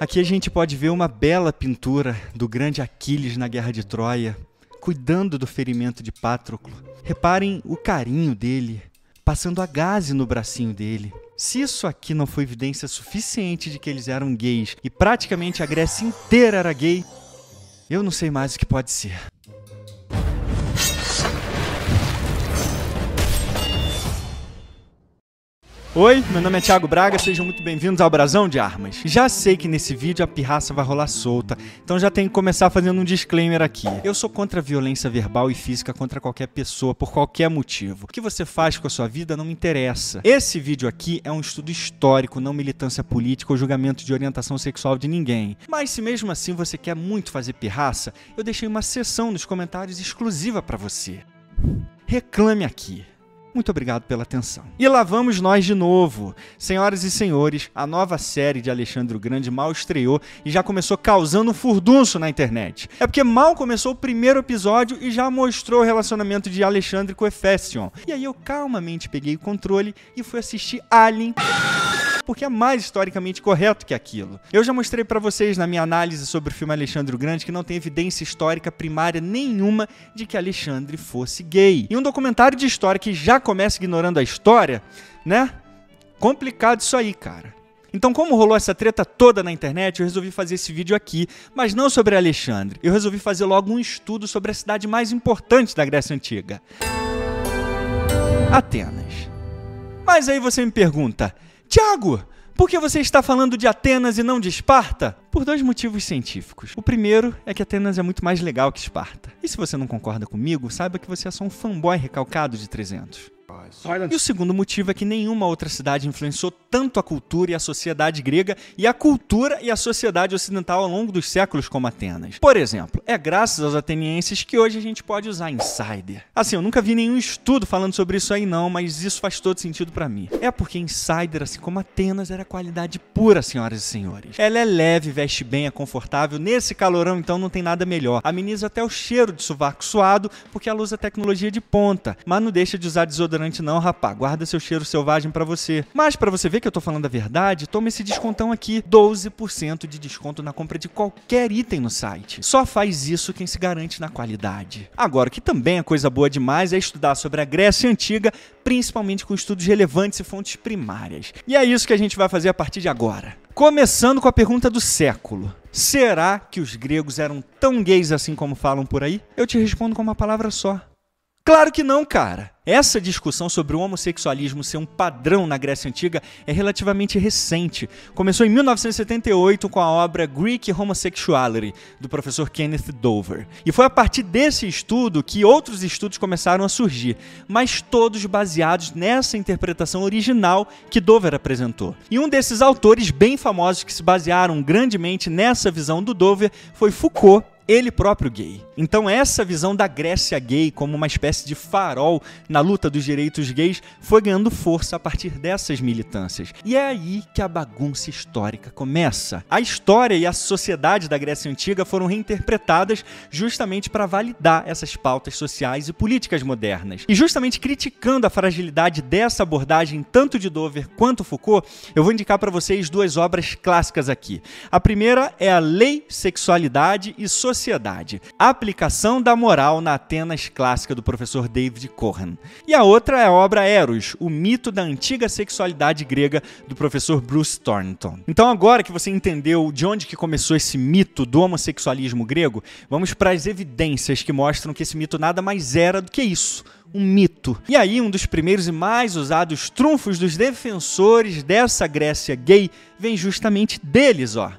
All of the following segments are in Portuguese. Aqui a gente pode ver uma bela pintura do grande Aquiles na Guerra de Troia, cuidando do ferimento de Pátroclo. Reparem o carinho dele, passando agaze no bracinho dele. Se isso aqui não foi evidência suficiente de que eles eram gays e praticamente a Grécia inteira era gay, eu não sei mais o que pode ser. Oi, meu nome é Thiago Braga, sejam muito bem-vindos ao Brasão de Armas. Já sei que nesse vídeo a pirraça vai rolar solta, então já tenho que começar fazendo um disclaimer aqui. Eu sou contra a violência verbal e física contra qualquer pessoa, por qualquer motivo. O que você faz com a sua vida não me interessa. Esse vídeo aqui é um estudo histórico, não militância política ou julgamento de orientação sexual de ninguém. Mas se mesmo assim você quer muito fazer pirraça, eu deixei uma seção nos comentários exclusiva pra você. Reclame aqui. Muito obrigado pela atenção. E lá vamos nós de novo. Senhoras e senhores, a nova série de Alexandre o Grande mal estreou e já começou causando um furdunço na internet. É porque mal começou o primeiro episódio e já mostrou o relacionamento de Alexandre com Efésion. E aí eu calmamente peguei o controle e fui assistir Alien, porque é mais historicamente correto que aquilo. Eu já mostrei pra vocês na minha análise sobre o filme Alexandre o Grande que não tem evidência histórica primária nenhuma de que Alexandre fosse gay. E um documentário de história que já começa ignorando a história, né? Complicado isso aí, cara. Então, como rolou essa treta toda na internet, eu resolvi fazer esse vídeo aqui, mas não sobre Alexandre. Eu resolvi fazer logo um estudo sobre a cidade mais importante da Grécia Antiga. Atenas. Mas aí você me pergunta: Thiago, por que você está falando de Atenas e não de Esparta? Por dois motivos científicos. O primeiro é que Atenas é muito mais legal que Esparta. E se você não concorda comigo, saiba que você é só um fanboy recalcado de 300. E o segundo motivo é que nenhuma outra cidade influenciou tanto a cultura e a sociedade grega e a cultura e a sociedade ocidental ao longo dos séculos como Atenas. Por exemplo, é graças aos atenienses que hoje a gente pode usar Insider. Assim, eu nunca vi nenhum estudo falando sobre isso aí não, mas isso faz todo sentido pra mim. É porque Insider, assim como Atenas, era qualidade pura, senhoras e senhores. Ela é leve, veste bem, é confortável. Nesse calorão, então, não tem nada melhor. Ameniza até o cheiro de sovaco suado, porque ela usa tecnologia de ponta. Mas não deixa de usar desodorante não, rapá. Guarda seu cheiro selvagem pra você. Mas pra você ver que eu tô falando a verdade, toma esse descontão aqui, 12% de desconto na compra de qualquer item no site. Só faz isso quem se garante na qualidade. Agora, o que também é coisa boa demais é estudar sobre a Grécia Antiga, principalmente com estudos relevantes e fontes primárias. E é isso que a gente vai fazer a partir de agora. Começando com a pergunta do século. Será que os gregos eram tão gays assim como falam por aí? Eu te respondo com uma palavra só. Claro que não, cara! Essa discussão sobre o homossexualismo ser um padrão na Grécia Antiga é relativamente recente. Começou em 1978 com a obra Greek Homosexuality, do professor Kenneth Dover. E foi a partir desse estudo que outros estudos começaram a surgir, mas todos baseados nessa interpretação original que Dover apresentou. E um desses autores bem famosos que se basearam grandemente nessa visão do Dover foi Foucault, ele próprio gay. Então essa visão da Grécia gay como uma espécie de farol na luta dos direitos gays foi ganhando força a partir dessas militâncias. E é aí que a bagunça histórica começa. A história e a sociedade da Grécia Antiga foram reinterpretadas justamente para validar essas pautas sociais e políticas modernas. E justamente criticando a fragilidade dessa abordagem tanto de Dover quanto Foucault, eu vou indicar para vocês duas obras clássicas aqui. A primeira é a Lei, Sexualidade e Sociedade. A aplicação da moral na Atenas clássica do professor David Cohen. E a outra é a obra Eros, o mito da antiga sexualidade grega do professor Bruce Thornton. Então agora que você entendeu de onde que começou esse mito do homossexualismo grego, vamos para as evidências que mostram que esse mito nada mais era do que isso. Um mito. E aí, um dos primeiros e mais usados trunfos dos defensores dessa Grécia gay vem justamente deles, ó.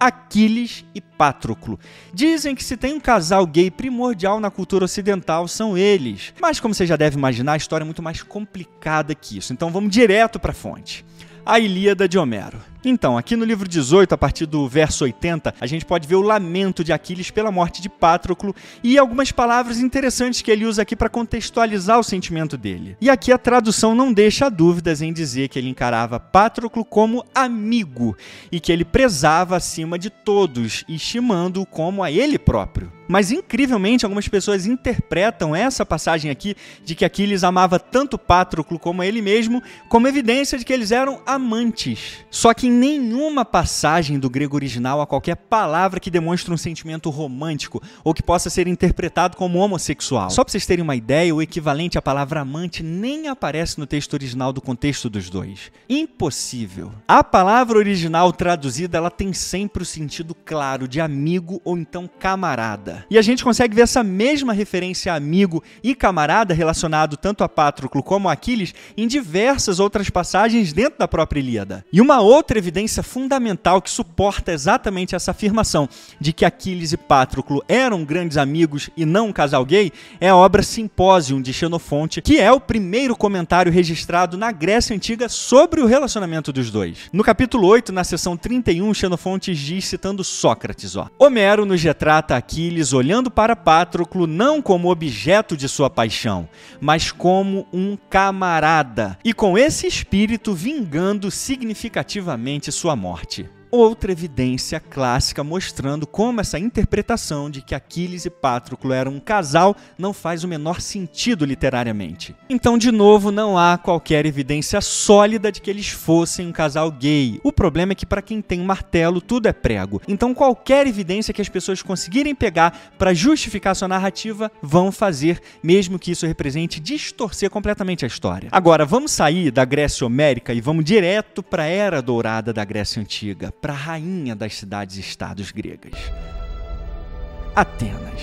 Aquiles e Pátroclo. Dizem que se tem um casal gay primordial na cultura ocidental, são eles. Mas como você já deve imaginar, a história é muito mais complicada que isso. Então vamos direto para a fonte. A Ilíada de Homero. Então, aqui no livro 18, a partir do verso 80, a gente pode ver o lamento de Aquiles pela morte de Pátroclo e algumas palavras interessantes que ele usa aqui para contextualizar o sentimento dele. E aqui a tradução não deixa dúvidas em dizer que ele encarava Pátroclo como amigo e que ele prezava acima de todos, estimando-o como a ele próprio. Mas, incrivelmente, algumas pessoas interpretam essa passagem aqui de que Aquiles amava tanto Pátroclo como ele mesmo, como evidência de que eles eram amantes. Só que, nenhuma passagem do grego original a qualquer palavra que demonstre um sentimento romântico ou que possa ser interpretado como homossexual. Só para vocês terem uma ideia, o equivalente à palavra amante nem aparece no texto original do contexto dos dois. Impossível. A palavra original traduzida, ela tem sempre o sentido claro de amigo ou então camarada. E a gente consegue ver essa mesma referência a amigo e camarada relacionado tanto a Pátroclo como a Aquiles em diversas outras passagens dentro da própria Ilíada. E uma outra evidência fundamental que suporta exatamente essa afirmação de que Aquiles e Pátroclo eram grandes amigos e não um casal gay é a obra Simpósio de Xenofonte, que é o primeiro comentário registrado na Grécia Antiga sobre o relacionamento dos dois. No capítulo 8, na seção 31, Xenofonte diz, citando Sócrates, Homero nos retrata Aquiles olhando para Pátroclo não como objeto de sua paixão, mas como um camarada, e com esse espírito vingando significativamente sua morte. Outra evidência clássica mostrando como essa interpretação de que Aquiles e Pátroclo eram um casal não faz o menor sentido literariamente. Então, de novo, não há qualquer evidência sólida de que eles fossem um casal gay. O problema é que para quem tem martelo, tudo é prego. Então, qualquer evidência que as pessoas conseguirem pegar para justificar sua narrativa, vão fazer, mesmo que isso represente distorcer completamente a história. Agora, vamos sair da Grécia Homérica e vamos direto para a Era Dourada da Grécia Antiga, para a rainha das cidades-estados gregas, Atenas.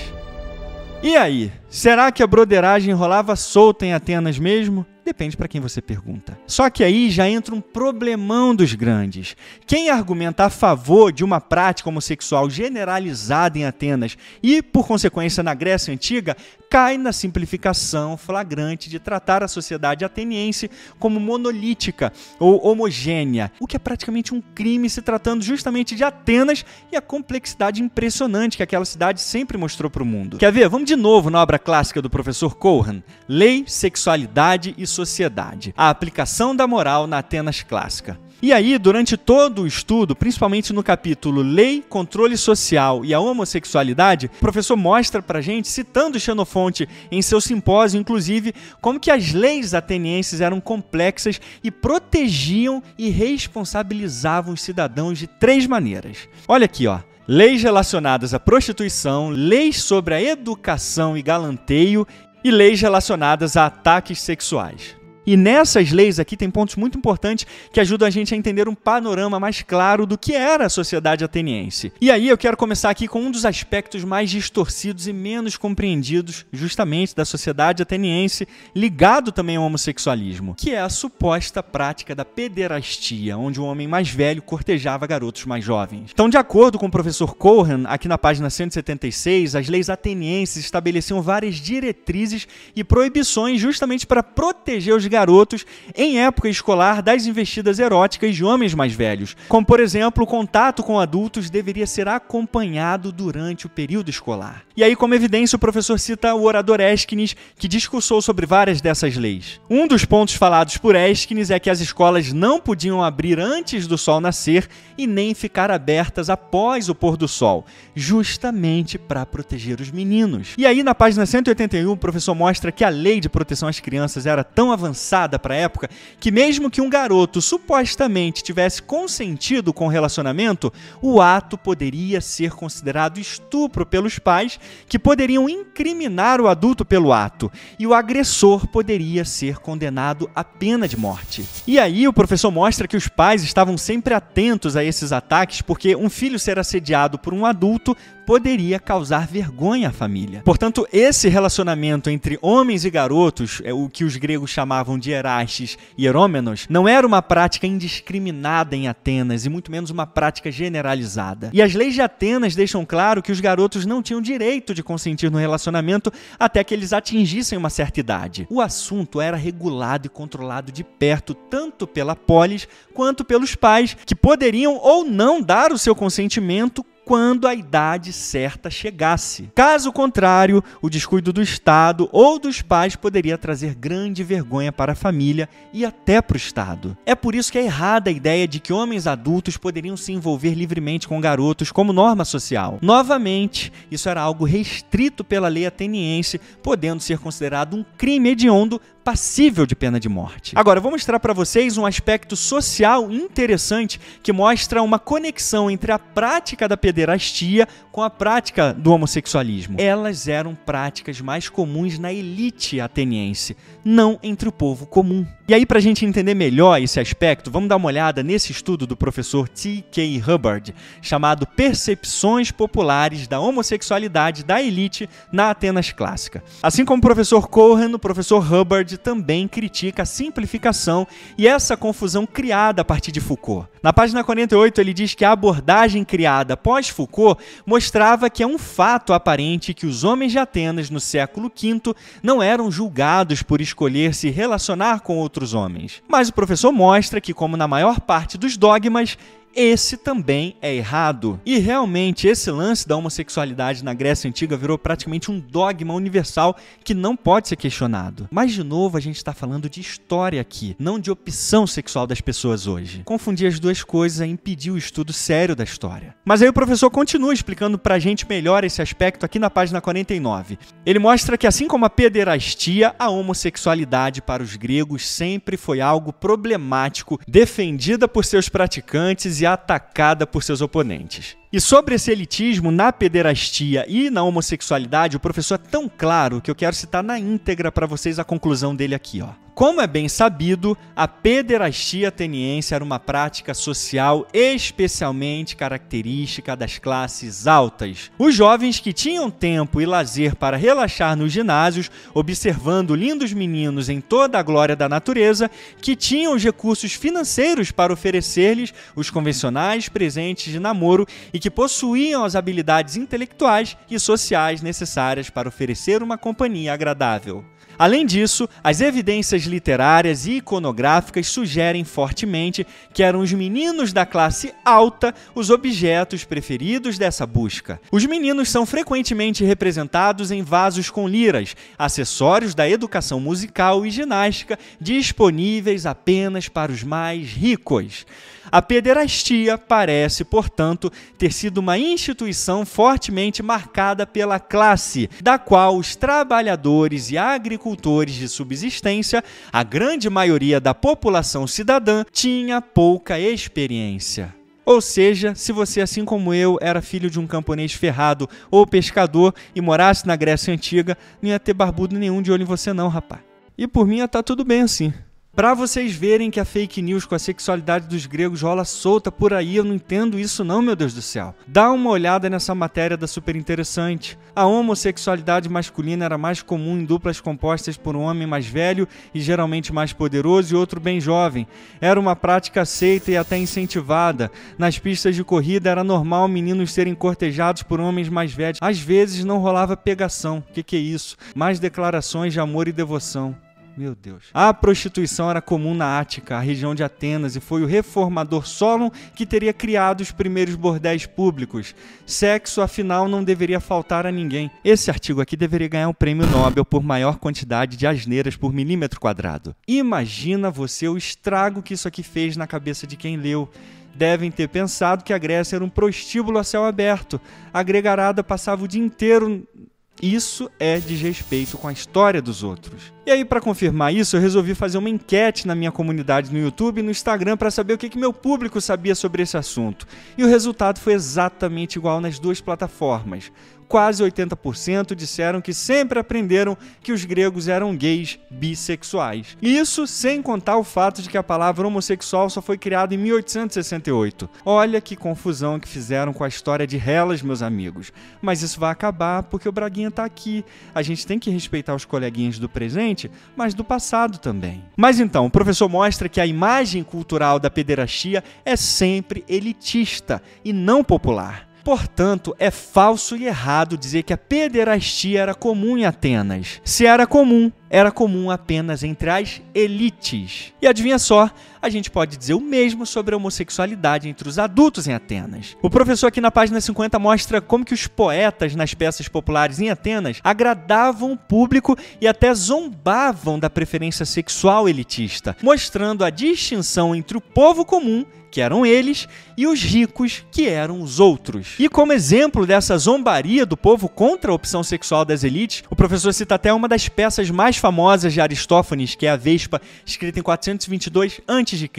E aí, será que a broderagem rolava solta em Atenas mesmo? Depende para quem você pergunta. Só que aí já entra um problemão dos grandes. Quem argumenta a favor de uma prática homossexual generalizada em Atenas e, por consequência, na Grécia Antiga, cai na simplificação flagrante de tratar a sociedade ateniense como monolítica ou homogênea, o que é praticamente um crime se tratando justamente de Atenas e a complexidade impressionante que aquela cidade sempre mostrou para o mundo. Quer ver? Vamos de novo na obra clássica do professor Cohen, Lei, Sexualidade e Sociedade, a aplicação da moral na Atenas clássica. E aí, durante todo o estudo, principalmente no capítulo Lei, Controle Social e a Homossexualidade, o professor mostra pra gente, citando Xenofonte em seu simpósio, inclusive, como que as leis atenienses eram complexas e protegiam e responsabilizavam os cidadãos de três maneiras. Olha aqui, leis relacionadas à prostituição, leis sobre a educação e galanteio e leis relacionadas a ataques sexuais. E nessas leis aqui tem pontos muito importantes que ajudam a gente a entender um panorama mais claro do que era a sociedade ateniense. E aí eu quero começar aqui com um dos aspectos mais distorcidos e menos compreendidos justamente da sociedade ateniense, ligado também ao homossexualismo, que é a suposta prática da pederastia, onde um homem mais velho cortejava garotos mais jovens. Então, de acordo com o professor Cohen, aqui na página 176, as leis atenienses estabeleciam várias diretrizes e proibições justamente para proteger os garotos em época escolar das investidas eróticas de homens mais velhos, como, por exemplo, o contato com adultos deveria ser acompanhado durante o período escolar. E aí, como evidência, o professor cita o orador Ésquines, que discursou sobre várias dessas leis. Um dos pontos falados por Ésquines é que as escolas não podiam abrir antes do sol nascer e nem ficar abertas após o pôr do sol, justamente para proteger os meninos. E aí, na página 181, o professor mostra que a lei de proteção às crianças era tão avançada para a época que, mesmo que um garoto supostamente tivesse consentido com o relacionamento, o ato poderia ser considerado estupro pelos pais, que poderiam incriminar o adulto pelo ato, e o agressor poderia ser condenado à pena de morte. E aí o professor mostra que os pais estavam sempre atentos a esses ataques, porque um filho ser assediado por um adulto poderia causar vergonha à família. Portanto, esse relacionamento entre homens e garotos, é o que os gregos chamavam de erastes e erômenos, não era uma prática indiscriminada em Atenas e muito menos uma prática generalizada. E as leis de Atenas deixam claro que os garotos não tinham direito de consentir no relacionamento até que eles atingissem uma certa idade. O assunto era regulado e controlado de perto tanto pela polis quanto pelos pais, que poderiam ou não dar o seu consentimento quando a idade certa chegasse. Caso contrário, o descuido do Estado ou dos pais poderia trazer grande vergonha para a família e até para o Estado. É por isso que é errada a ideia de que homens adultos poderiam se envolver livremente com garotos como norma social. Novamente, isso era algo restrito pela lei ateniense, podendo ser considerado um crime hediondo passível de pena de morte. Agora, eu vou mostrar para vocês um aspecto social interessante que mostra uma conexão entre a prática da pederastia com a prática do homossexualismo. Elas eram práticas mais comuns na elite ateniense, não entre o povo comum. E aí, para a gente entender melhor esse aspecto, vamos dar uma olhada nesse estudo do professor T.K. Hubbard, chamado Percepções Populares da Homossexualidade da Elite na Atenas Clássica. Assim como o professor Cohen, o professor Hubbard também critica a simplificação e essa confusão criada a partir de Foucault. Na página 48, ele diz que a abordagem criada após Foucault mostrava que é um fato aparente que os homens de Atenas, no século V, não eram julgados por escolher se relacionar com outros homens. Mas o professor mostra que, como na maior parte dos dogmas, esse também é errado. E realmente esse lance da homossexualidade na Grécia Antiga virou praticamente um dogma universal que não pode ser questionado. Mas de novo a gente está falando de história aqui, não de opção sexual das pessoas hoje. Confundir as duas coisas impediu o estudo sério da história. Mas aí o professor continua explicando pra gente melhor esse aspecto aqui na página 49. Ele mostra que assim como a pederastia, a homossexualidade para os gregos sempre foi algo problemático, defendida por seus praticantes e atacada por seus oponentes. E sobre esse elitismo na pederastia e na homossexualidade, o professor é tão claro que eu quero citar na íntegra para vocês a conclusão dele aqui, ó. Como é bem sabido, a pederastia ateniense era uma prática social especialmente característica das classes altas. Os jovens que tinham tempo e lazer para relaxar nos ginásios, observando lindos meninos em toda a glória da natureza, que tinham os recursos financeiros para oferecer-lhes os convencionais presentes de namoro e que possuíam as habilidades intelectuais e sociais necessárias para oferecer uma companhia agradável. Além disso, as evidências literárias e iconográficas sugerem fortemente que eram os meninos da classe alta os objetos preferidos dessa busca. Os meninos são frequentemente representados em vasos com liras, acessórios da educação musical e ginástica disponíveis apenas para os mais ricos. A pederastia parece, portanto, ter sido uma instituição fortemente marcada pela classe, da qual os trabalhadores e agricultores de subsistência, a grande maioria da população cidadã, tinha pouca experiência. Ou seja, se você, assim como eu, era filho de um camponês ferrado ou pescador e morasse na Grécia Antiga, não ia ter barbudo nenhum de olho em você não, rapaz. E por mim ia tá tudo bem assim. Pra vocês verem que a fake news com a sexualidade dos gregos rola solta por aí, eu não entendo isso não, meu Deus do céu. Dá uma olhada nessa matéria da Super Interessante. A homossexualidade masculina era mais comum em duplas compostas por um homem mais velho e geralmente mais poderoso e outro bem jovem. Era uma prática aceita e até incentivada. Nas pistas de corrida era normal meninos serem cortejados por homens mais velhos. Às vezes não rolava pegação. Que é isso? Mais declarações de amor e devoção. Meu Deus. A prostituição era comum na Ática, a região de Atenas, e foi o reformador Solon que teria criado os primeiros bordéis públicos. Sexo, afinal, não deveria faltar a ninguém. Esse artigo aqui deveria ganhar um prêmio Nobel por maior quantidade de asneiras por milímetro quadrado. Imagina você o estrago que isso aqui fez na cabeça de quem leu. Devem ter pensado que a Grécia era um prostíbulo a céu aberto. A gregarada passava o dia inteiro... Isso é desrespeito com a história dos outros. E aí, para confirmar isso, eu resolvi fazer uma enquete na minha comunidade no YouTube e no Instagram para saber o que meu público sabia sobre esse assunto. E o resultado foi exatamente igual nas duas plataformas. Quase 80% disseram que sempre aprenderam que os gregos eram gays, bissexuais. Isso sem contar o fato de que a palavra homossexual só foi criada em 1868. Olha que confusão que fizeram com a história de Hellas, meus amigos. Mas isso vai acabar porque o Braguinha tá aqui. A gente tem que respeitar os coleguinhas do presente, mas do passado também. Mas então, o professor mostra que a imagem cultural da pederastia é sempre elitista e não popular. Portanto, é falso e errado dizer que a pederastia era comum em Atenas. Se era comum apenas entre as elites. E adivinha só, a gente pode dizer o mesmo sobre a homossexualidade entre os adultos em Atenas. O professor aqui na página 50 mostra como que os poetas nas peças populares em Atenas agradavam o público e até zombavam da preferência sexual elitista, mostrando a distinção entre o povo comum, que eram eles, e os ricos, que eram os outros. E como exemplo dessa zombaria do povo contra a opção sexual das elites, o professor cita até uma das peças mais famosa de Aristófanes, que é a Vespa, escrita em 422 a.C.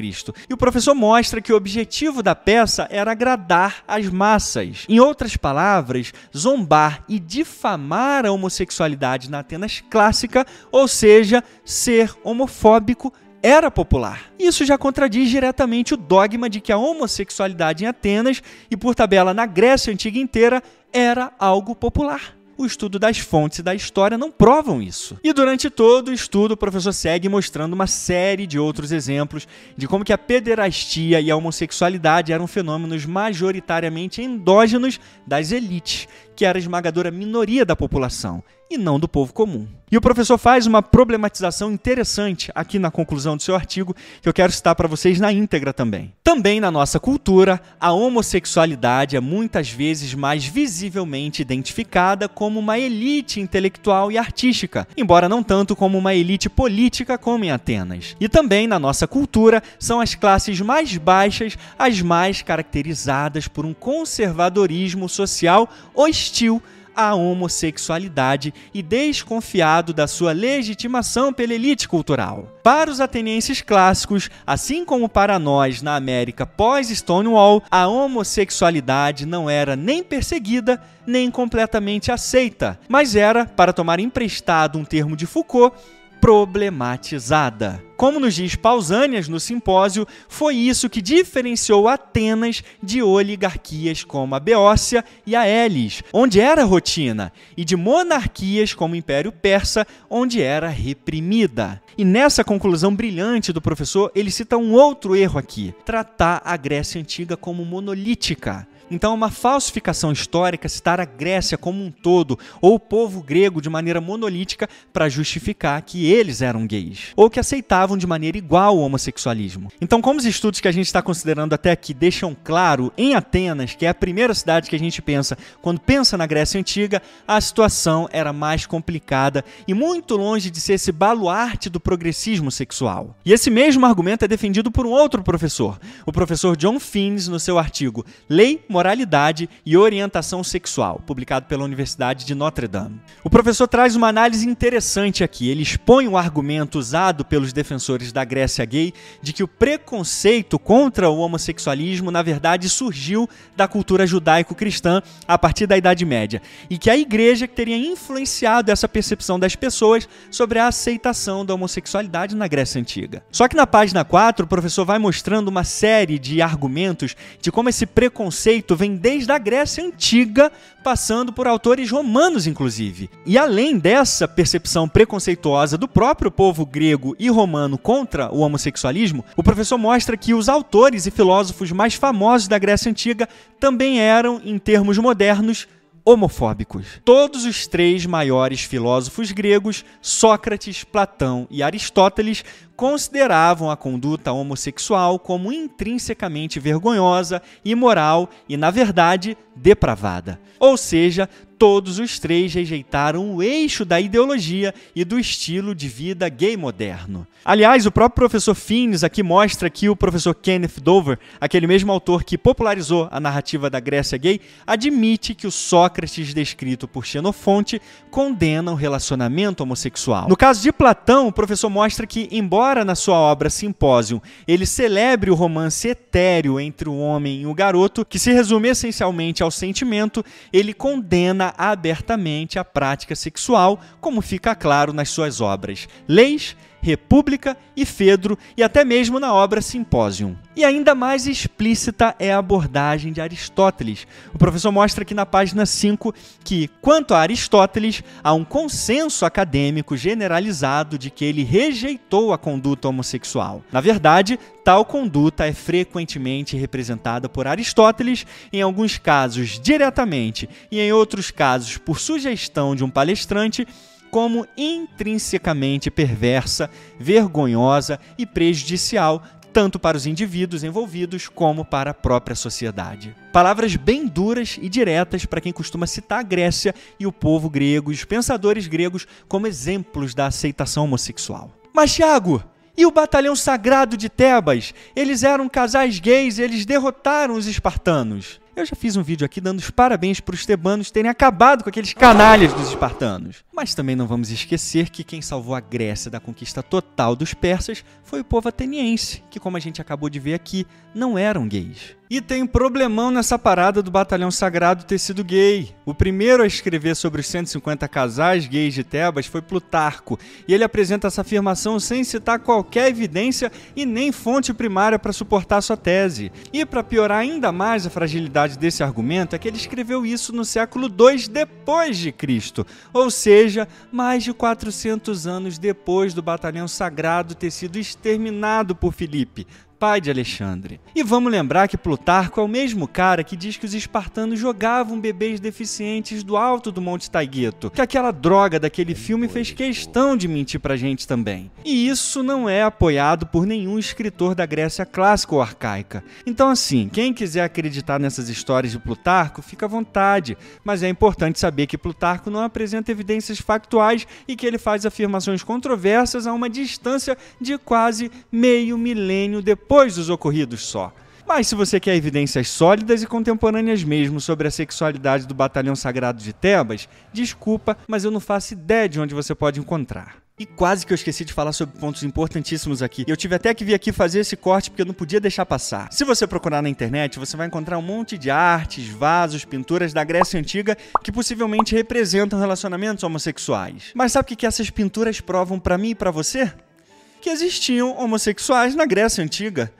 E o professor mostra que o objetivo da peça era agradar as massas. Em outras palavras, zombar e difamar a homossexualidade na Atenas clássica, ou seja, ser homofóbico, era popular. Isso já contradiz diretamente o dogma de que a homossexualidade em Atenas, e por tabela na Grécia Antiga inteira, era algo popular. O estudo das fontes e da história não provam isso. E durante todo o estudo, o professor segue mostrando uma série de outros exemplos de como que a pederastia e a homossexualidade eram fenômenos majoritariamente endógenos das elites, que era a esmagadora minoria da população, e não do povo comum. E o professor faz uma problematização interessante aqui na conclusão do seu artigo, que eu quero citar para vocês na íntegra também. Também na nossa cultura, a homossexualidade é muitas vezes mais visivelmente identificada como uma elite intelectual e artística, embora não tanto como uma elite política como em Atenas. E também na nossa cultura, são as classes mais baixas as mais caracterizadas por um conservadorismo social hostil à homossexualidade e desconfiado da sua legitimação pela elite cultural. Para os atenienses clássicos, assim como para nós na América pós-Stonewall, a homossexualidade não era nem perseguida, nem completamente aceita, mas era, para tomar emprestado um termo de Foucault, problematizada. Como nos diz Pausânias no simpósio, foi isso que diferenciou Atenas de oligarquias como a Beócia e a Elis, onde era rotina, e de monarquias como o Império Persa, onde era reprimida. E nessa conclusão brilhante do professor, ele cita um outro erro aqui: tratar a Grécia Antiga como monolítica. Então é uma falsificação histórica citar a Grécia como um todo, ou o povo grego de maneira monolítica, para justificar que eles eram gays, ou que aceitavam de maneira igual o homossexualismo. Então, como os estudos que a gente está considerando até aqui deixam claro, em Atenas, que é a primeira cidade que a gente pensa quando pensa na Grécia Antiga, a situação era mais complicada e muito longe de ser esse baluarte do progressismo sexual. E esse mesmo argumento é defendido por um outro professor, o professor John Fiennes, no seu artigo Lei, Moralidade e Orientação Sexual, publicado pela Universidade de Notre Dame. O professor traz uma análise interessante aqui. Ele expõe um argumento usado pelos defensores da Grécia gay de que o preconceito contra o homossexualismo, na verdade, surgiu da cultura judaico-cristã a partir da Idade Média, e que a igreja teria influenciado essa percepção das pessoas sobre a aceitação da homossexualidade na Grécia Antiga. Só que na página 4, o professor vai mostrando uma série de argumentos de como esse preconceito vem desde a Grécia Antiga, passando por autores romanos, inclusive. E além dessa percepção preconceituosa do próprio povo grego e romano contra o homossexualismo, o professor mostra que os autores e filósofos mais famosos da Grécia Antiga também eram, em termos modernos, homofóbicos. Todos os três maiores filósofos gregos, Sócrates, Platão e Aristóteles, consideravam a conduta homossexual como intrinsecamente vergonhosa, imoral e, na verdade, depravada. Ou seja, todos os três rejeitaram o eixo da ideologia e do estilo de vida gay moderno. Aliás, o próprio professor Fiennes aqui mostra que o professor Kenneth Dover, aquele mesmo autor que popularizou a narrativa da Grécia gay, admite que o Sócrates descrito por Xenofonte condena o relacionamento homossexual. No caso de Platão, o professor mostra que, embora na sua obra Simpósio ele celebre o romance etéreo entre o homem e o garoto, que se resume essencialmente ao sentimento, ele condena abertamente a prática sexual, como fica claro nas suas obras Leis, República e Fedro, e até mesmo na obra Simpósio. E ainda mais explícita é a abordagem de Aristóteles. O professor mostra aqui na página 5 que, quanto a Aristóteles, há um consenso acadêmico generalizado de que ele rejeitou a conduta homossexual. Na verdade, tal conduta é frequentemente representada por Aristóteles, em alguns casos diretamente e em outros casos por sugestão de um palestrante, como intrinsecamente perversa, vergonhosa e prejudicial, tanto para os indivíduos envolvidos como para a própria sociedade. Palavras bem duras e diretas para quem costuma citar a Grécia e o povo grego e os pensadores gregos como exemplos da aceitação homossexual. Mas, Thiago, e o batalhão sagrado de Tebas? Eles eram casais gays e eles derrotaram os espartanos. Eu já fiz um vídeo aqui dando os parabéns para os tebanos terem acabado com aqueles canalhas dos espartanos. Mas também não vamos esquecer que quem salvou a Grécia da conquista total dos persas foi o povo ateniense, que, como a gente acabou de ver aqui, não eram gays. E tem um problemão nessa parada do batalhão sagrado ter sido gay. O primeiro a escrever sobre os 150 casais gays de Tebas foi Plutarco, e ele apresenta essa afirmação sem citar qualquer evidência e nem fonte primária para suportar sua tese. E para piorar ainda mais a fragilidade desse argumento é que ele escreveu isso no século II depois de Cristo, ou seja, mais de 400 anos depois do batalhão sagrado ter sido exterminado por Filipe, pai de Alexandre. E vamos lembrar que Plutarco é o mesmo cara que diz que os espartanos jogavam bebês deficientes do alto do Monte Taigito, que aquela droga daquele filme fez questão de mentir pra gente também. E isso não é apoiado por nenhum escritor da Grécia clássica ou arcaica. Então assim, quem quiser acreditar nessas histórias de Plutarco, fica à vontade, mas é importante saber que Plutarco não apresenta evidências factuais e que ele faz afirmações controversas a uma distância de quase meio milênio depois dos ocorridos só. Mas se você quer evidências sólidas e contemporâneas mesmo sobre a sexualidade do batalhão sagrado de Tebas, desculpa, mas eu não faço ideia de onde você pode encontrar. E quase que eu esqueci de falar sobre pontos importantíssimos aqui. Eu tive até que vir aqui fazer esse corte porque eu não podia deixar passar. Se você procurar na internet, você vai encontrar um monte de artes, vasos, pinturas da Grécia Antiga que possivelmente representam relacionamentos homossexuais. Mas sabe o que essas pinturas provam pra mim e pra você? Que existiam homossexuais na Grécia Antiga.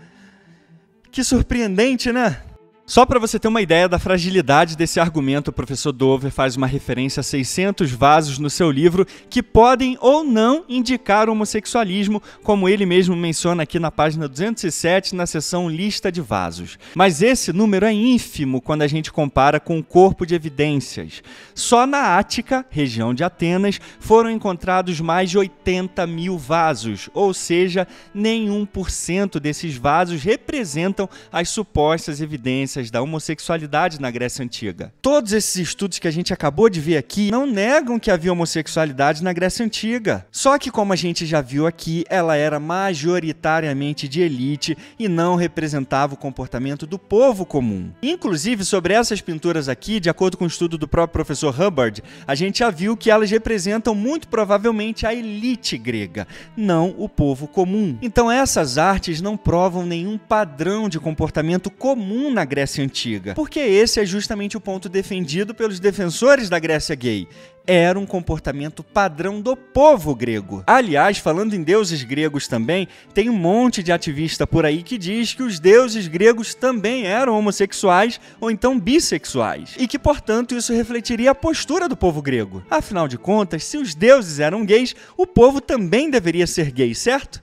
Que surpreendente, né? Só para você ter uma ideia da fragilidade desse argumento, o professor Dover faz uma referência a 600 vasos no seu livro que podem ou não indicar o homossexualismo, como ele mesmo menciona aqui na página 207, na seção Lista de Vasos. Mas esse número é ínfimo quando a gente compara com o corpo de evidências. Só na Ática, região de Atenas, foram encontrados mais de 80 mil vasos, ou seja, nem 1% desses vasos representam as supostas evidências da homossexualidade na Grécia Antiga. Todos esses estudos que a gente acabou de ver aqui não negam que havia homossexualidade na Grécia Antiga. Só que, como a gente já viu aqui, ela era majoritariamente de elite e não representava o comportamento do povo comum. Inclusive, sobre essas pinturas aqui, de acordo com o estudo do próprio professor Hubbard, a gente já viu que elas representam muito provavelmente a elite grega, não o povo comum. Então essas artes não provam nenhum padrão de comportamento comum na Grécia Antiga, porque esse é justamente o ponto defendido pelos defensores da Grécia gay. Era um comportamento padrão do povo grego. Aliás, falando em deuses gregos também, tem um monte de ativista por aí que diz que os deuses gregos também eram homossexuais ou então bissexuais, e que, portanto, isso refletiria a postura do povo grego. Afinal de contas, se os deuses eram gays, o povo também deveria ser gay, certo?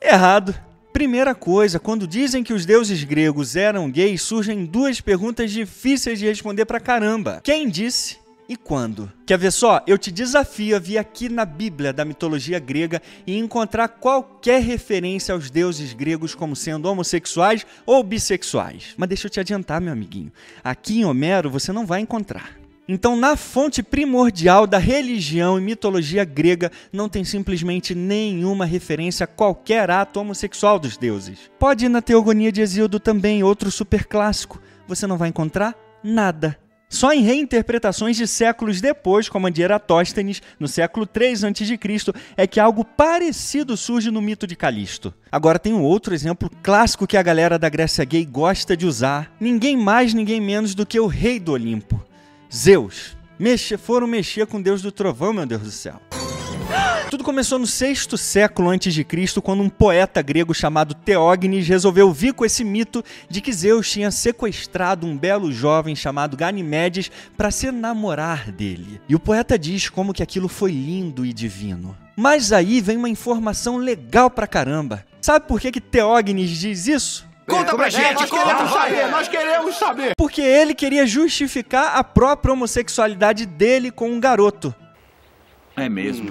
Errado. Primeira coisa, quando dizem que os deuses gregos eram gays, surgem duas perguntas difíceis de responder pra caramba. Quem disse e quando? Quer ver só? Eu te desafio a vir aqui na Bíblia da mitologia grega e encontrar qualquer referência aos deuses gregos como sendo homossexuais ou bissexuais. Mas deixa eu te adiantar, meu amiguinho, aqui em Homero você não vai encontrar. Então, na fonte primordial da religião e mitologia grega, não tem simplesmente nenhuma referência a qualquer ato homossexual dos deuses. Pode ir na Teogonia de Hesíodo também, outro super clássico. Você não vai encontrar nada. Só em reinterpretações de séculos depois, como a de Eratóstenes, no século III a.C., é que algo parecido surge no mito de Calisto. Agora tem um outro exemplo clássico que a galera da Grécia gay gosta de usar. Ninguém mais, ninguém menos do que o rei do Olimpo. Zeus. Foram mexer com o deus do trovão, meu Deus do céu. Tudo começou no 6º século antes de Cristo, quando um poeta grego chamado Teógnis resolveu vir com esse mito de que Zeus tinha sequestrado um belo jovem chamado Ganimedes para se namorar dele. E o poeta diz como que aquilo foi lindo e divino. Mas aí vem uma informação legal pra caramba. Sabe por que Teógnis diz isso? Conta pra gente, conta, saber, nós queremos saber. Porque ele queria justificar a própria homossexualidade dele com um garoto. É mesmo?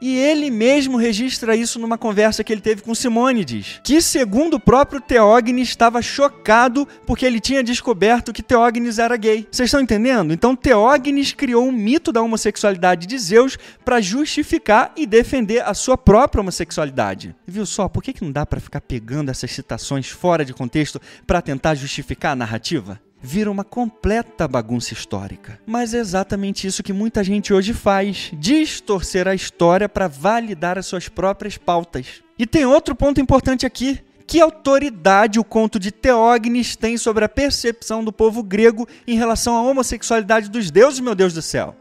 E ele mesmo registra isso numa conversa que ele teve com Simônides, que segundo o próprio Teógnis estava chocado porque ele tinha descoberto que Teógnis era gay. Vocês estão entendendo? Então Teógnis criou um mito da homossexualidade de Zeus para justificar e defender a sua própria homossexualidade. Viu só? Por que não dá para ficar pegando essas citações fora de contexto para tentar justificar a narrativa? Vira uma completa bagunça histórica. Mas é exatamente isso que muita gente hoje faz, distorcer a história para validar as suas próprias pautas. E tem outro ponto importante aqui. Que autoridade o conto de Teógnis tem sobre a percepção do povo grego em relação à homossexualidade dos deuses, meu Deus do céu?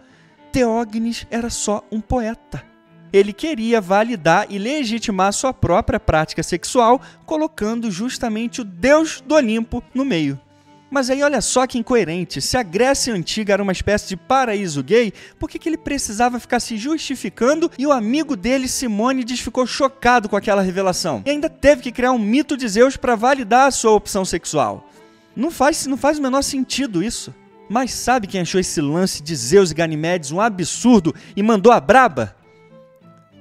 Teógnis era só um poeta. Ele queria validar e legitimar sua própria prática sexual, colocando justamente o Deus do Olimpo no meio. Mas aí olha só que incoerente, se a Grécia Antiga era uma espécie de paraíso gay, por que ele precisava ficar se justificando e o amigo dele, Simônides, ficou chocado com aquela revelação? E ainda teve que criar um mito de Zeus para validar a sua opção sexual. Não faz o menor sentido isso. Mas sabe quem achou esse lance de Zeus e Ganimedes um absurdo e mandou a braba?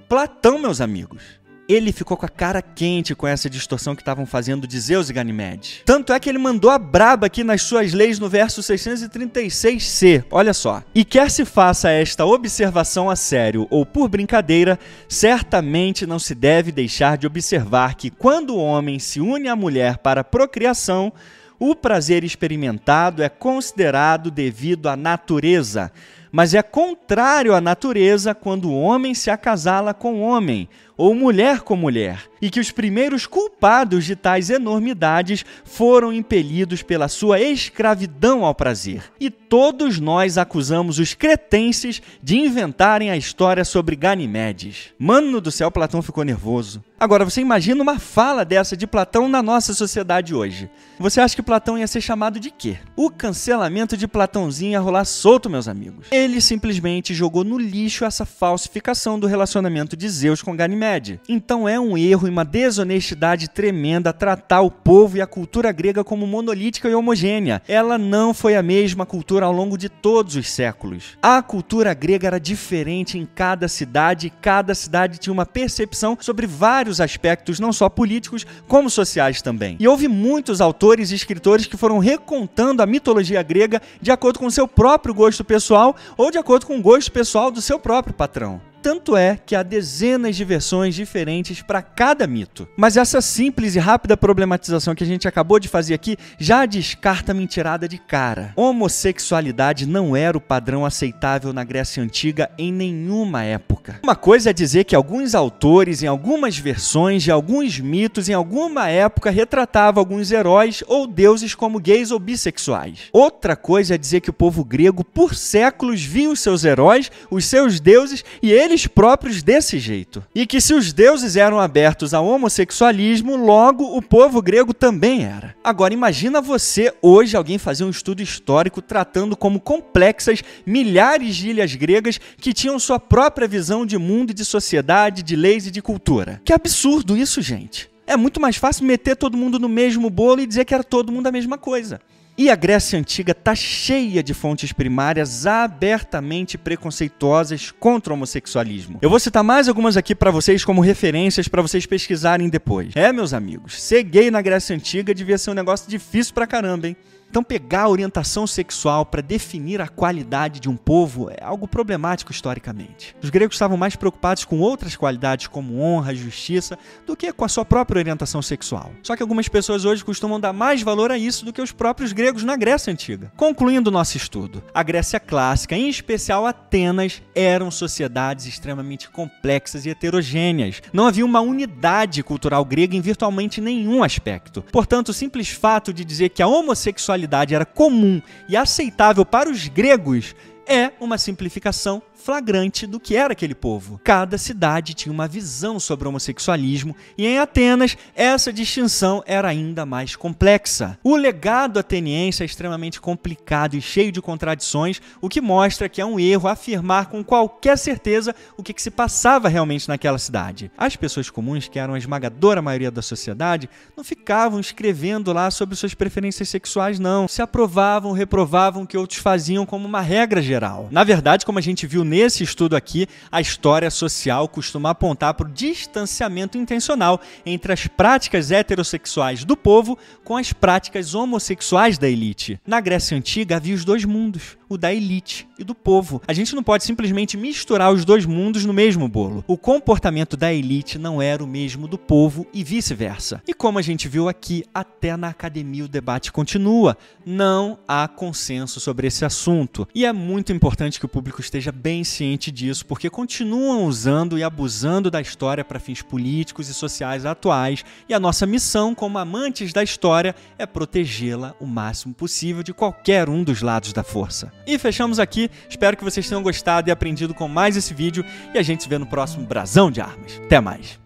Platão, meus amigos. Ele ficou com a cara quente com essa distorção que estavam fazendo de Zeus e Ganimedes. Tanto é que ele mandou a braba aqui nas suas leis no verso 636c, olha só. E quer se faça esta observação a sério ou por brincadeira, certamente não se deve deixar de observar que quando o homem se une à mulher para a procriação, o prazer experimentado é considerado devido à natureza, mas é contrário à natureza quando o homem se acasala com homem, ou mulher com mulher, e que os primeiros culpados de tais enormidades foram impelidos pela sua escravidão ao prazer. E todos nós acusamos os cretenses de inventarem a história sobre Ganimedes. Mano do céu, Platão ficou nervoso. Agora, você imagina uma fala dessa de Platão na nossa sociedade hoje. Você acha que Platão ia ser chamado de quê? O cancelamento de Platãozinho ia rolar solto, meus amigos. Ele simplesmente jogou no lixo essa falsificação do relacionamento de Zeus com Ganimedes. Então é um erro e uma desonestidade tremenda tratar o povo e a cultura grega como monolítica e homogênea. Ela não foi a mesma cultura ao longo de todos os séculos. A cultura grega era diferente em cada cidade e cada cidade tinha uma percepção sobre vários aspectos, não só políticos, como sociais também. E houve muitos autores e escritores que foram recontando a mitologia grega de acordo com o seu próprio gosto pessoal ou de acordo com o gosto pessoal do seu próprio patrão. Tanto é que há dezenas de versões diferentes para cada mito. Mas essa simples e rápida problematização que a gente acabou de fazer aqui já descarta a mentirada de cara. Homossexualidade não era o padrão aceitável na Grécia Antiga em nenhuma época. Uma coisa é dizer que alguns autores, em algumas versões de alguns mitos, em alguma época, retratavam alguns heróis ou deuses como gays ou bissexuais. Outra coisa é dizer que o povo grego, por séculos, viu os seus heróis, os seus deuses e eles próprios desse jeito. E que se os deuses eram abertos ao homossexualismo, logo o povo grego também era. Agora imagina você hoje alguém fazer um estudo histórico tratando como complexas milhares de ilhas gregas que tinham sua própria visão de mundo e de sociedade, de leis e de cultura. Que absurdo isso, gente! É muito mais fácil meter todo mundo no mesmo bolo e dizer que era todo mundo a mesma coisa. E a Grécia Antiga está cheia de fontes primárias abertamente preconceituosas contra o homossexualismo. Eu vou citar mais algumas aqui para vocês como referências para vocês pesquisarem depois. É, meus amigos, ser gay na Grécia Antiga devia ser um negócio difícil pra caramba, hein? Então pegar a orientação sexual para definir a qualidade de um povo é algo problemático historicamente. Os gregos estavam mais preocupados com outras qualidades como honra, justiça, do que com a sua própria orientação sexual. Só que algumas pessoas hoje costumam dar mais valor a isso do que os próprios gregos na Grécia Antiga. Concluindo o nosso estudo, a Grécia Clássica, em especial Atenas, eram sociedades extremamente complexas e heterogêneas. Não havia uma unidade cultural grega em virtualmente nenhum aspecto. Portanto, o simples fato de dizer que a homossexualidade era comum e aceitável para os gregos é uma simplificação flagrante do que era aquele povo. Cada cidade tinha uma visão sobre o homossexualismo e em Atenas essa distinção era ainda mais complexa. O legado ateniense é extremamente complicado e cheio de contradições, o que mostra que é um erro afirmar com qualquer certeza o que se passava realmente naquela cidade. As pessoas comuns, que eram a esmagadora maioria da sociedade, não ficavam escrevendo lá sobre suas preferências sexuais, não. Se aprovavam, reprovavam o que outros faziam como uma regra geral. geral. Na verdade, como a gente viu nesse estudo aqui, a história social costuma apontar para o distanciamento intencional entre as práticas heterossexuais do povo com as práticas homossexuais da elite. Na Grécia Antiga havia os dois mundos, o da elite e do povo. A gente não pode simplesmente misturar os dois mundos no mesmo bolo. O comportamento da elite não era o mesmo do povo e vice-versa. E como a gente viu aqui, até na academia o debate continua. Não há consenso sobre esse assunto. E é muito importante que o público esteja bem ciente disso, porque continuam usando e abusando da história para fins políticos e sociais atuais, e a nossa missão como amantes da história é protegê-la o máximo possível de qualquer um dos lados da força. E fechamos aqui, espero que vocês tenham gostado e aprendido com mais esse vídeo, e a gente se vê no próximo Brasão de Armas. Até mais!